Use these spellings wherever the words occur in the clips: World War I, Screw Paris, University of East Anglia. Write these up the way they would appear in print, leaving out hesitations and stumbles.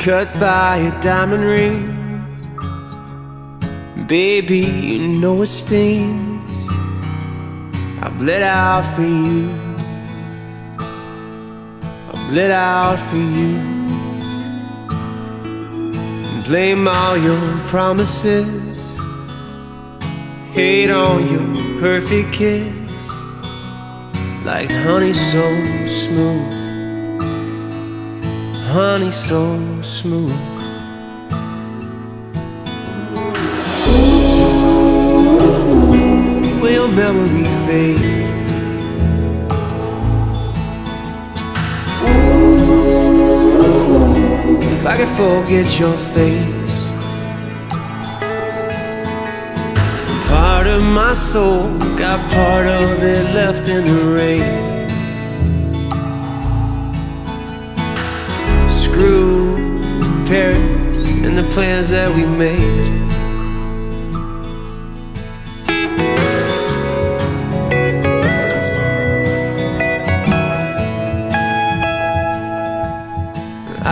cut by a diamond ring. Baby, you know it stings. I bled out for you, I bled out for you. Blame all your promises, hate on your perfect kiss. Like honey so smooth, honey so smooth. Ooh, will your memory fade? Ooh, if I could forget your face. Part of my soul got part of it left in the rain. Screw Paris and the plans that we made.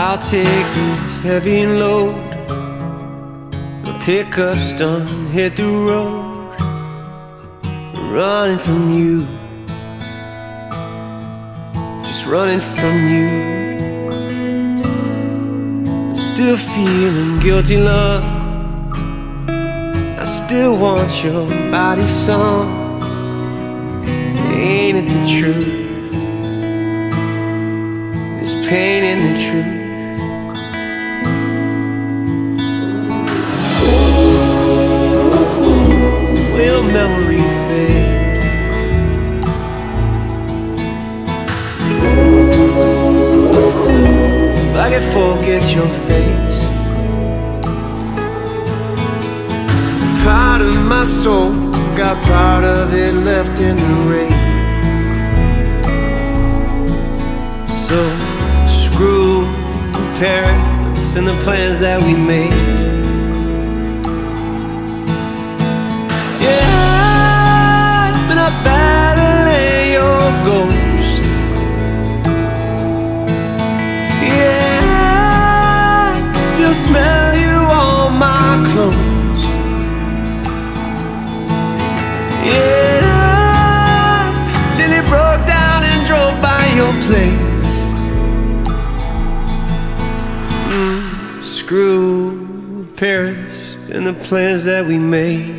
I'll take this heavy load. The pickup's done, hit the road. Running from you, just running from you. Still feeling guilty, love. I still want your body, song. Ain't it the truth? There's pain in the truth. Ooh, will memory fade? I can forget your face. Part of my soul got part of it left in the rain. So screw Paris and the plans that we made. Yeah, I've been up battling your ghost. I smell you on my clothes. Yeah, I nearly broke down and drove by your place. Screw Paris and the plans that we made.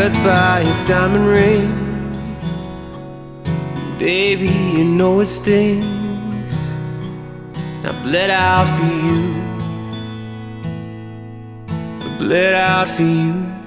Cut by a diamond ring. Baby, you know it stings. I bled out for you, I bled out for you.